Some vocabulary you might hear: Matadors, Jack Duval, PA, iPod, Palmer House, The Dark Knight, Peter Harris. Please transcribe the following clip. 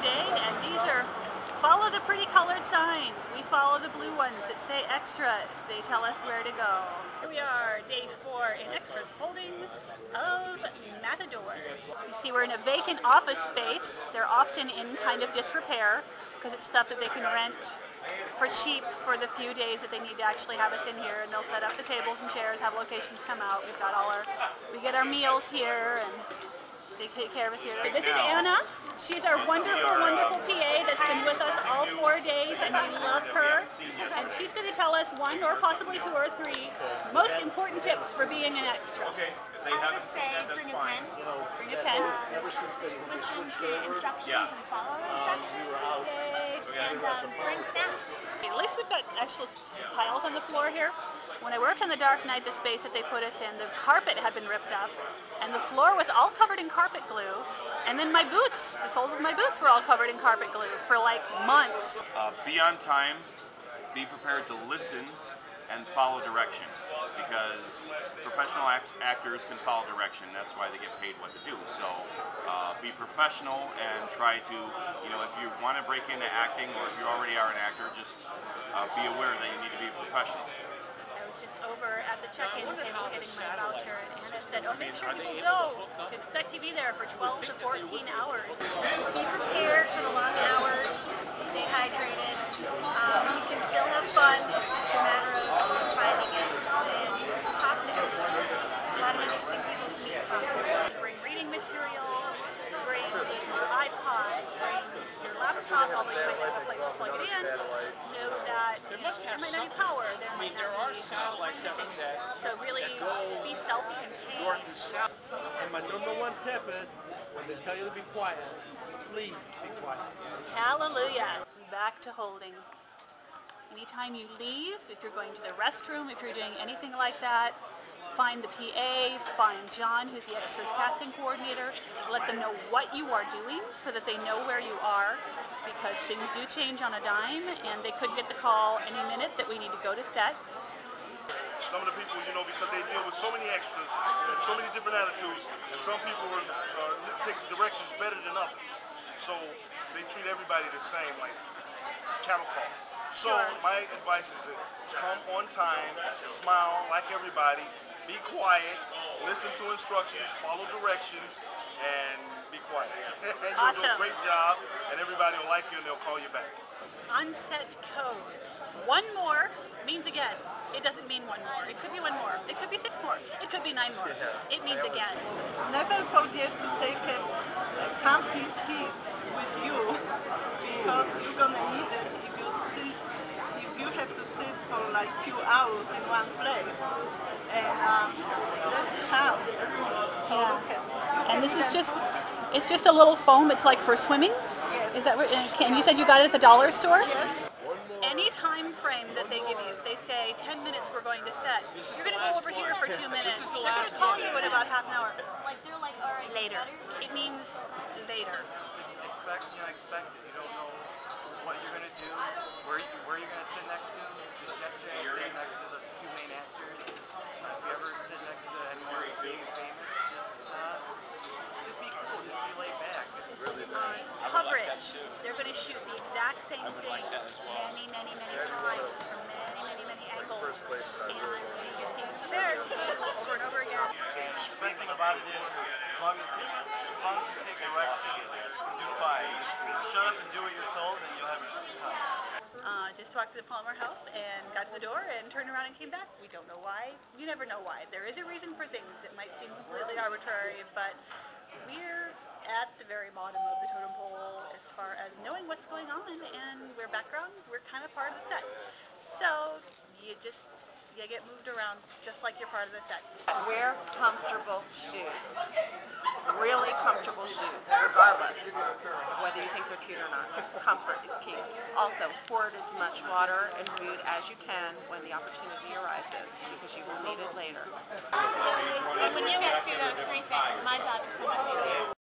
today, and these are follow the pretty colored signs. We follow the blue ones that say extras. They tell us where to go. Here we are, day 4 in Extras Holding of Matadors. You see we're in a vacant office space. They're often in kind of disrepair because it's stuff that they can rent for cheap for the few days that they need to actually have us in here, and they'll set up the tables and chairs, have locations come out. We've got all our, we get our meals here, and they take care of us here. This is Anna. She's our wonderful, wonderful PA that's been with us all 4 days, and we love her. And she's going to tell us 1 or possibly 2 or 3 most important tips for being an extra. I would say bring a pen. Bring a pen. Listen to instructions and follow instructions. And bring snacks. At least we've got actual tiles on the floor here. When I worked on The Dark Knight, the space that they put us in, the carpet had been ripped up, and the floor was all covered in carpet glue. And then my boots, the soles of my boots were all covered in carpet glue for like months. Be on time, be prepared to listen, and follow direction. Because professional actors can follow direction. That's why they get paid what to do. So be professional and try to, you know, if you want to break into acting or if you already are an actor, just be aware that you need to be professional. I was just over at the check-in table getting my voucher, and Anna said, oh, make sure people know to expect you to be there for 12 to 14 hours. Be prepared for the long hours. Stay hydrated. You can still have fun. It's just a matter of finding it. Bring reading material, bring your iPod, bring your laptop, although you might have a place to plug it in. Know that there might not be power, there might not be anything. So really be self-contained. And my #1 tip is, when they tell you to be quiet, please be quiet. Hallelujah. Back to holding. Anytime you leave, if you're going to the restroom, if you're doing anything like that, find the PA, find John, who's the extras casting coordinator, let them know what you are doing so that they know where you are, because things do change on a dime, and they could get the call any minute that we need to go to set. Some of the people, you know, because they deal with so many extras and so many different attitudes, and some people take directions better than others. So they treat everybody the same, like cattle calls. So my advice is to come on time, smile like everybody, be quiet, listen to instructions, follow directions, and be quiet. Awesome. You'll do a great job, and everybody will like you, and they'll call you back. Onset code. One more means again. It doesn't mean one more. It could be one more. It could be 6 more. It could be 9 more. It means again. Never forget to take a comfy seat with you, because you're going to need it if you sleep. If you have to sit for like 2 hours in one place. And this is just—it's just a little foam. It's like for swimming. Yes. Is that what? And you said you got it at the dollar store. Yes. Any time frame that they give you, they say 10 minutes. We're going to set. You're going to go over here for 2 minutes. They're going to call you in about half an hour. Like they're like, all right, later. It means later. Expect the unexpected. You don't know what you're going to do, where you're going to sit next to. Yesterday, you're sitting next to the 2 main actors. If you ever sit next to anyone being famous, just be cool, just be laid back. Coverage. They're going to shoot the exact same thing many times from many angles. And you just be prepared to do it over and over again. The best thing about it is, as long as you take direction, do fine. Shut up and do what you're told, and you'll have a good time. Just walked to the Palmer House and got to the door and turned around and came back. We don't know why. You never know why. There is a reason for things. It might seem completely arbitrary, but we're at the very bottom of the totem pole as far as knowing what's going on, and we're background. We're kind of part of the set. So you get moved around just like you're part of the set. Wear comfortable shoes. Really comfortable shoes, regardless of whether you think they're cute or not. Comfort is key. Also, hoard as much water and food as you can when the opportunity arises, because you will need it later. When you guys do those 3 things, my job is so much easier.